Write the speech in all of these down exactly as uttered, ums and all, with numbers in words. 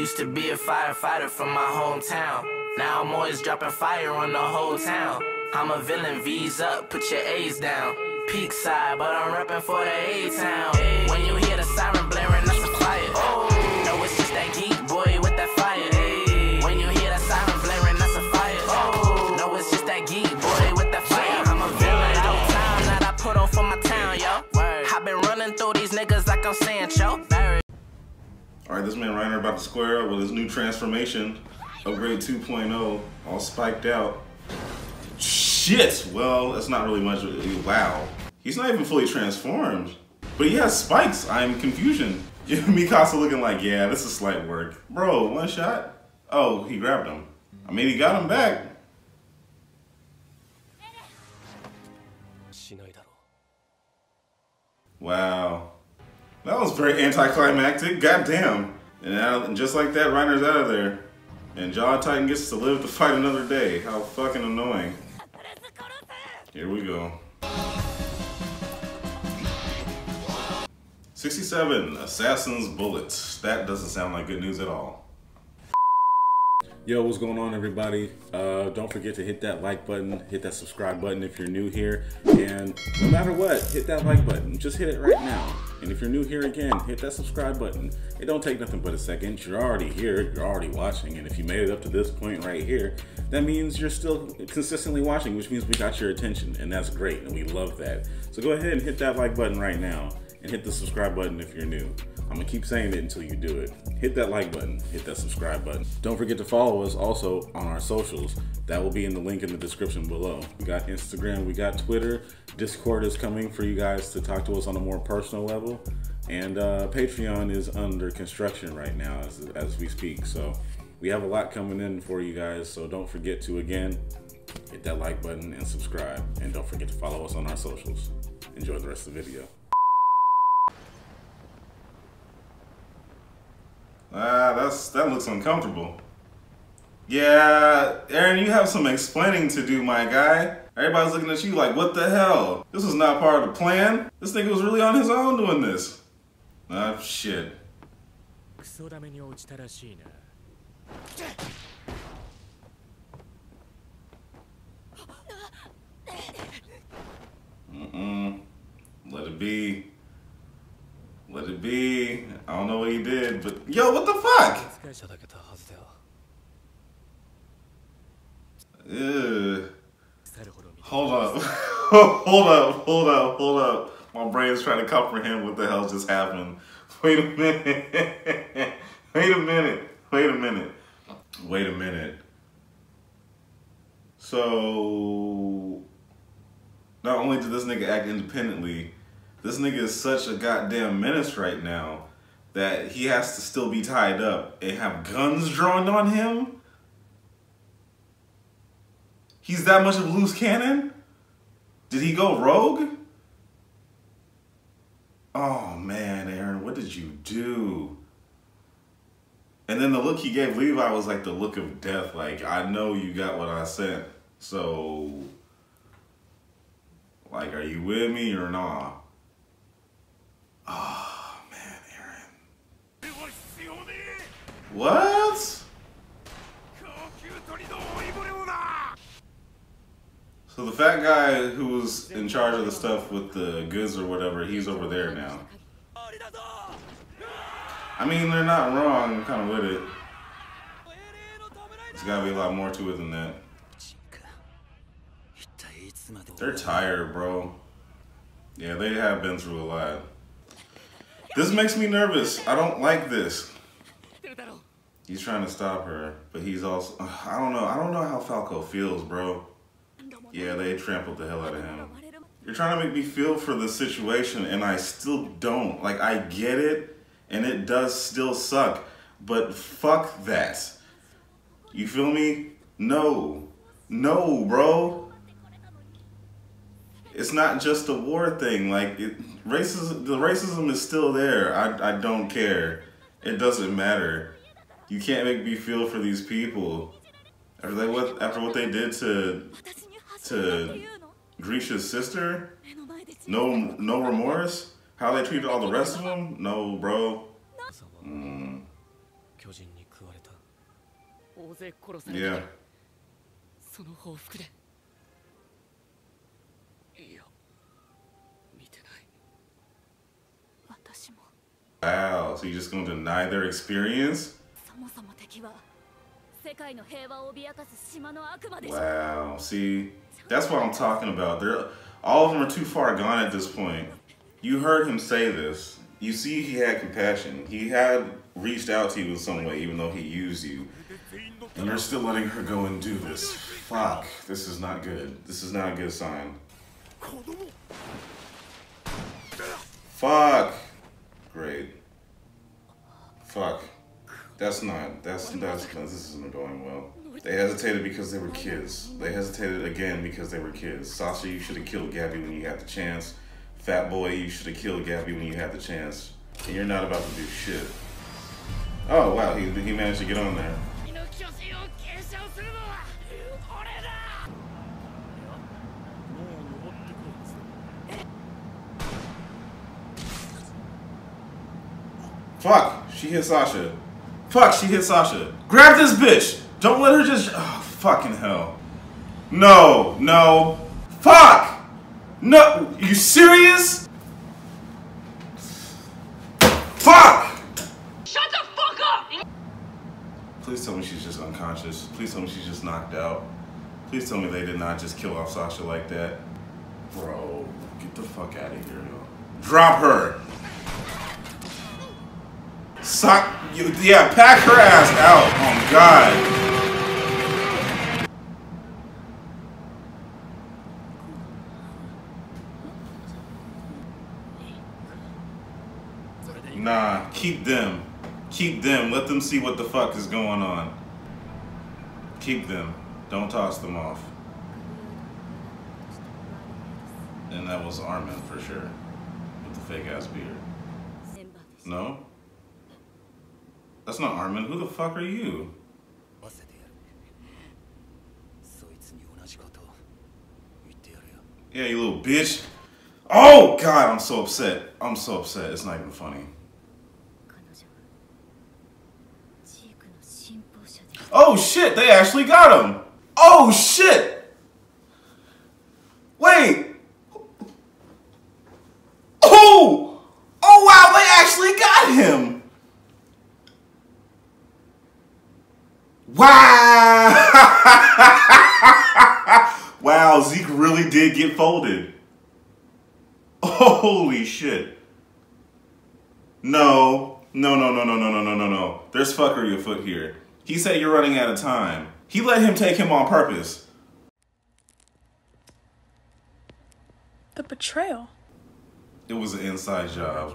used to be a firefighter from my hometown. Now I'm always dropping fire on the whole town. I'm a villain, V's up, put your A's down. Peak side, but I'm reppin' for the A-town. When you hear the siren blaring, that's a fire. Oh, no, it's just that geek boy with that fire. When you hear the siren blaring, that's a fire. Oh, no, it's just that geek boy with that fire. I'm a villain, no time that I put on for my town, yo. I've been running through these niggas like I'm Sancho. Alright, this man Reiner about to square up with his new transformation. Upgrade two point oh, all spiked out. Shit! Well, that's not really much. Wow. He's not even fully transformed. But he has spikes. I'm confusion. Mikasa looking like, yeah, this is slight work. Bro, one shot? Oh, he grabbed him. I mean, he got him back. Wow. That was very anticlimactic. Goddamn. And now, just like that, Reiner's out of there. And Jaw Titan gets to live to fight another day. How fucking annoying. Here we go. sixty-seven, Assassin's Bullet. That doesn't sound like good news at all. Yo, what's going on, everybody? Uh, don't forget to hit that like button, hit that subscribe button if you're new here. And no matter what, hit that like button. Just hit it right now. And if you're new here again, hit that subscribe button. It don't take nothing but a second. You're already here, you're already watching. And if you made it up to this point right here, that means you're still consistently watching, which means we got your attention, and that's great, and we love that. So go ahead and hit that like button right now, and hit the subscribe button if you're new. I'm gonna keep saying it until you do it. Hit that like button, hit that subscribe button. Don't forget to follow us also on our socials. That will be in the link in the description below. We got Instagram, we got Twitter. Discord is coming for you guys to talk to us on a more personal level. And uh, Patreon is under construction right now as, as we speak. So we have a lot coming in for you guys. So don't forget to, again, hit that like button and subscribe. And don't forget to follow us on our socials. Enjoy the rest of the video. Ah, that's that looks uncomfortable. Yeah, Eren, you have some explaining to do, my guy. Everybody's looking at you like, what the hell? This was not part of the plan. This nigga was really on his own doing this. Ah, shit. Mm-mm. Let it be. Let it be. I don't know what he did, but yo, what the fuck? Ew. Hold up. Hold up, hold up, hold up. My brain's trying to comprehend what the hell just happened. Wait a minute. Wait a minute. Wait a minute. Wait a minute. So not only did this nigga act independently, this nigga is such a goddamn menace right now that he has to still be tied up and have guns drawn on him? He's that much of a loose cannon? Did he go rogue? Oh man, Eren, what did you do? And then the look he gave Levi was like the look of death, like, I know you got what I sent, so, like, are you with me or not? Oh, man, Eren. What? So the fat guy who was in charge of the stuff with the goods or whatever, he's over there now. I mean, they're not wrong. I'm kind of with it. There's gotta be a lot more to it than that. They're tired, bro. Yeah, they have been through a lot. This makes me nervous. I don't like this. He's trying to stop her, but he's also... I don't know. I don't know how Falco feels, bro. Yeah, they trampled the hell out of him. You're trying to make me feel for the situation, and I still don't. Like, I get it, and it does still suck, but fuck that. You feel me? No. No, bro. It's not just a war thing. Like it, racism, the racism is still there. I, I don't care. It doesn't matter. You can't make me feel for these people after they what after what they did to to Grisha's sister. No, no remorse. How they treated all the rest of them. No, bro. Mm. Yeah. Wow, so you're just gonna deny their experience? Wow, see, that's what I'm talking about. They're, all of them are too far gone at this point. You heard him say this. You see he had compassion. He had reached out to you in some way, even though he used you. And you're still letting her go and do this. Fuck, this is not good. This is not a good sign. Fuck. Great. Fuck. That's not, that's, that's, this isn't going well. They hesitated because they were kids. They hesitated again because they were kids. Sasha, you should have killed Gabi when you had the chance. Fat boy, you should have killed Gabi when you had the chance. And you're not about to do shit. Oh, wow, he, he managed to get on there. Fuck, she hit Sasha. Fuck, she hit Sasha. Grab this bitch! Don't let her just... Oh, fucking hell. No, no. Fuck! No, you serious? Fuck! Shut the fuck up! Please tell me she's just unconscious. Please tell me she's just knocked out. Please tell me they did not just kill off Sasha like that. Bro, get the fuck out of here. Drop her! Sock, you, yeah, pack her ass out. Oh God. Nah, keep them. Keep them. Let them see what the fuck is going on. Keep them. Don't toss them off. And that was Armin for sure. With the fake ass beard. No? That's not Armin. Who the fuck are you? Yeah, you little bitch. Oh, God, I'm so upset. I'm so upset. It's not even funny. Oh, shit. They actually got him. Oh, shit. Wait. Oh. Oh, wow. They actually got him. Wow! Wow, Zeke really did get folded. Holy shit. No, no, no, no, no, no, no, no, no, no. There's fuckery afoot here. He said you're running out of time. He let him take him on purpose. The betrayal. It was an inside job.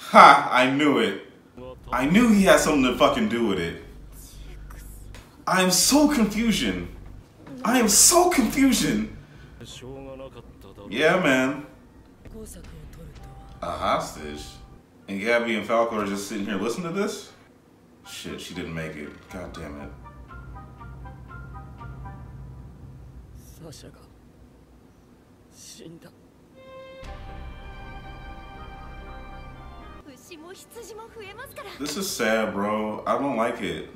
Ha! I knew it. I knew he had something to fucking do with it. I am so confusion. I am so confusion. Yeah, man. A hostage? And Gabi and Falco are just sitting here listening to this? Shit, she didn't make it. God damn it. Sasha died. This is sad, bro. I don't like it.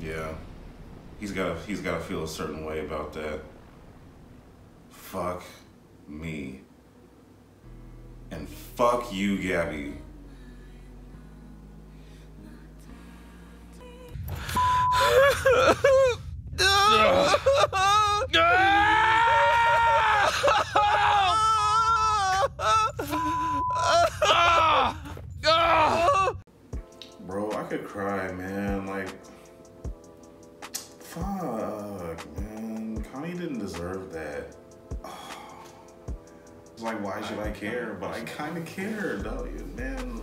Yeah. He's gotta he's gotta feel a certain way about that. Fuck me. And fuck you, Gabi. Bro, I could cry, man. Like, fuck, man. Connie didn't deserve that. Oh. It's like, why should I care? But I kind of care, don't you, man?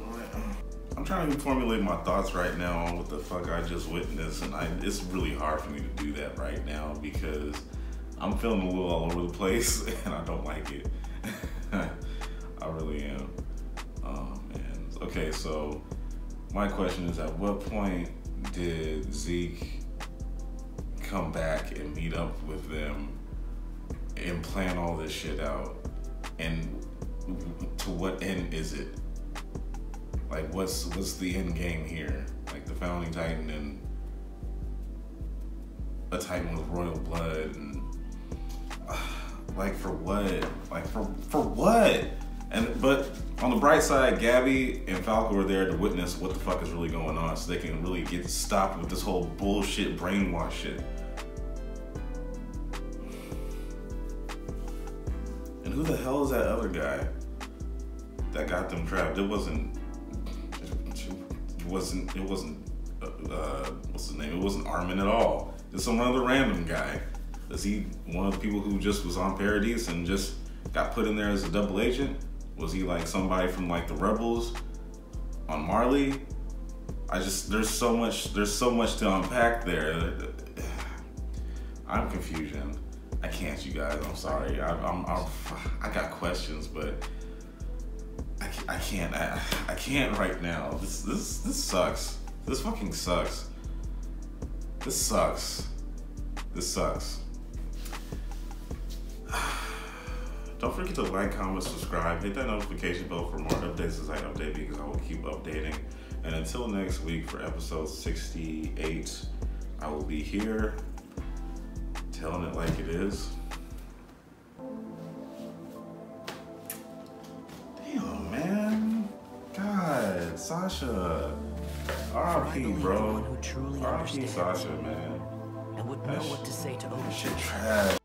I'm trying to formulate my thoughts right now on what the fuck I just witnessed, and I, it's really hard for me to do that right now because I'm feeling a little all over the place, and I don't like it. I really am. Oh, man. Okay, so my question is, at what point did Zeke come back and meet up with them and plan all this shit out? And to what end is it? Like, what's what's the end game here? Like, the Founding Titan and a Titan with royal blood, and uh, like, for what? Like, for for what? And but on the bright side, Gabi and Falco are there to witness what the fuck is really going on, so they can really get stopped with this whole bullshit brainwash shit. And who the hell is that other guy that got them trapped? It wasn't. It wasn't. It wasn't. Uh, what's his name? It wasn't Armin at all. It's some other random guy. Is he one of the people who just was on Paradis and just got put in there as a double agent? Was he like somebody from like the Rebels on Marley? I just, there's so much, there's so much to unpack there. I'm confusion. I can't, you guys, I'm sorry. I, I'm, I'm, I got questions, but I, I can't, I, I can't right now. This, this, this sucks. This fucking sucks. This sucks. This sucks. Don't forget to like, comment, subscribe, hit that notification bell for more updates as I update, because I will keep updating. And until next week for episode sixty-eight, I will be here telling it like it is. Damn, man. God, Sasha. R I P, bro. R I P Sasha, man. And would know what to say to overshoot.